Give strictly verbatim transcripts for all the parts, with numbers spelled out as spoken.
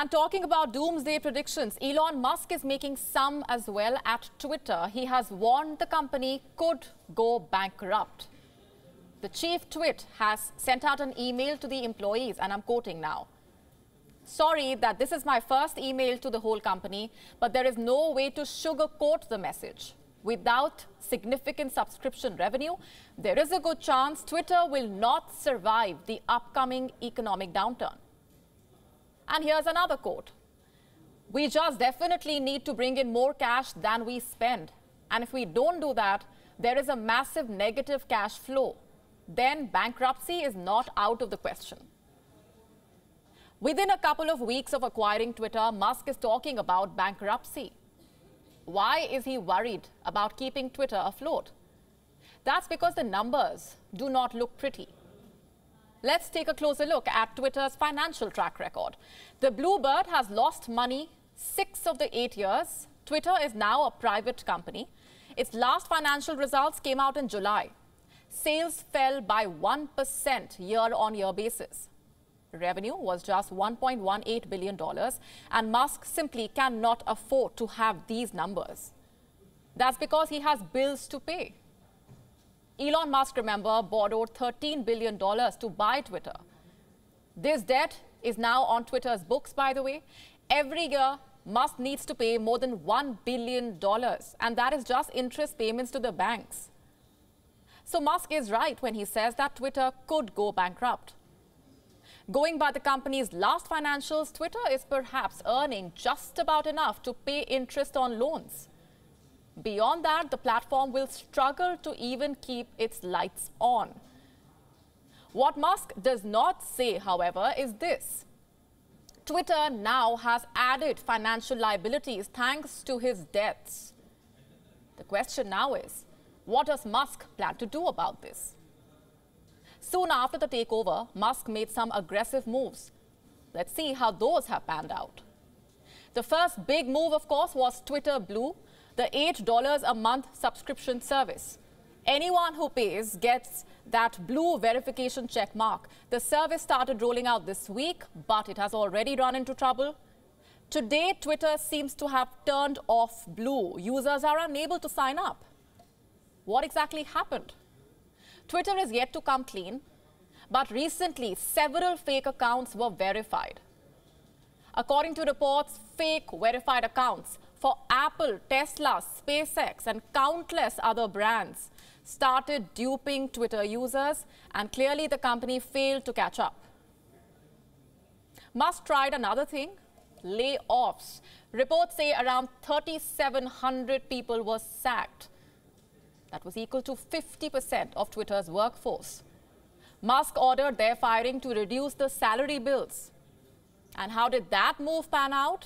And talking about doomsday predictions, Elon Musk is making some as well at Twitter. He has warned the company could go bankrupt. The chief twit has sent out an email to the employees, and I'm quoting now. "Sorry that this is my first email to the whole company, but there is no way to sugarcoat the message. Without significant subscription revenue, there is a good chance Twitter will not survive the upcoming economic downturn." And here's another quote. "We just definitely need to bring in more cash than we spend. And if we don't do that, there is a massive negative cash flow. Then bankruptcy is not out of the question." Within a couple of weeks of acquiring Twitter, Musk is talking about bankruptcy. Why is he worried about keeping Twitter afloat? That's because the numbers do not look pretty. Let's take a closer look at Twitter's financial track record. The Bluebird has lost money six of the eight years. Twitter is now a private company. Its last financial results came out in July. Sales fell by one percent year-on-year basis. Revenue was just one point one eight billion dollars, and Musk simply cannot afford to have these numbers. That's because he has bills to pay. Elon Musk, remember, borrowed thirteen billion dollars to buy Twitter. This debt is now on Twitter's books, by the way. Every year, Musk needs to pay more than one billion dollars, and that is just interest payments to the banks. So Musk is right when he says that Twitter could go bankrupt. Going by the company's last financials, Twitter is perhaps earning just about enough to pay interest on loans. Beyond that, the platform will struggle to even keep its lights on. What Musk does not say, however, is this. Twitter now has added financial liabilities thanks to his debts. The question now is, what does Musk plan to do about this? Soon after the takeover, Musk made some aggressive moves. Let's see how those have panned out. The first big move, of course, was Twitter Blue, the eight dollars a month subscription service. Anyone who pays gets that blue verification check mark. The service started rolling out this week, but it has already run into trouble. Today, Twitter seems to have turned off Blue. Users are unable to sign up. What exactly happened? Twitter is yet to come clean, but recently several fake accounts were verified. According to reports, fake verified accounts for Apple, Tesla, SpaceX, and countless other brands started duping Twitter users, and clearly the company failed to catch up. Musk tried another thing, layoffs. Reports say around three thousand seven hundred people were sacked. That was equal to fifty percent of Twitter's workforce. Musk ordered their firing to reduce the salary bills. And how did that move pan out?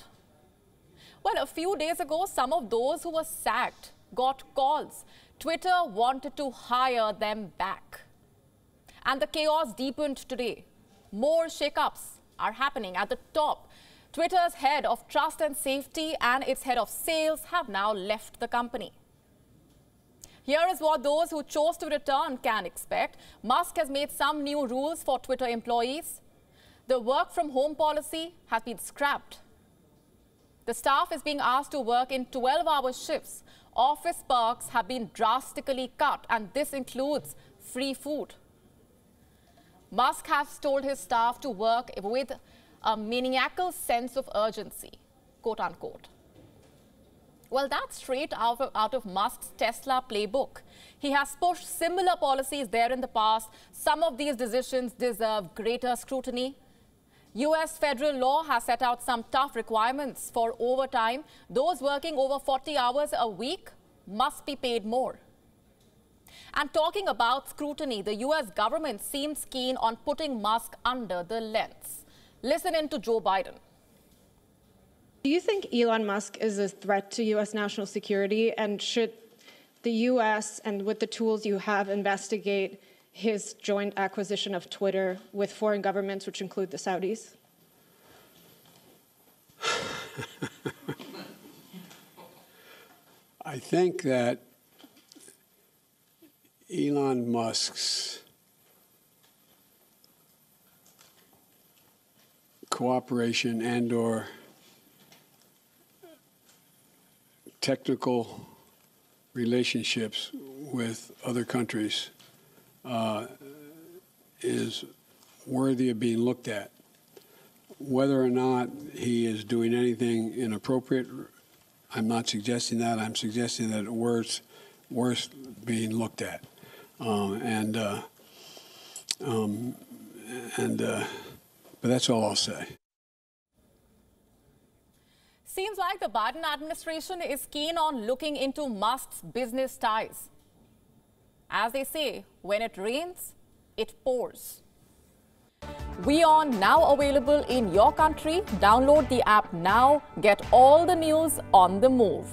Well, a few days ago, some of those who were sacked got calls. Twitter wanted to hire them back. And the chaos deepened today. More shakeups are happening at the top. Twitter's head of trust and safety and its head of sales have now left the company. Here is what those who chose to return can expect. Musk has made some new rules for Twitter employees. The work-from-home policy has been scrapped. The staff is being asked to work in twelve-hour shifts. Office perks have been drastically cut, and this includes free food. Musk has told his staff to work with a maniacal sense of urgency, quote unquote. Well, that's straight out of, out of Musk's Tesla playbook. He has pushed similar policies there in the past. Some of these decisions deserve greater scrutiny. U S federal law has set out some tough requirements for overtime. Those working over forty hours a week must be paid more. And talking about scrutiny, the U S government seems keen on putting Musk under the lens. Listen in to Joe Biden. Do you think Elon Musk is a threat to U S national security, and should the U S, and with the tools you have, investigate his joint acquisition of Twitter with foreign governments, which include the Saudis? I think that Elon Musk's cooperation and or technical relationships with other countries uh, is worthy of being looked at. Whether or not he is doing anything inappropriate, I'm not suggesting that. I'm suggesting that it worth, worth being looked at. Um, and uh, um, and uh, but that's all I'll say. Seems like the Biden administration is keen on looking into Musk's business ties. As they say, when it rains, it pours. We are now available in your country. Download the app now. Get all the news on the move.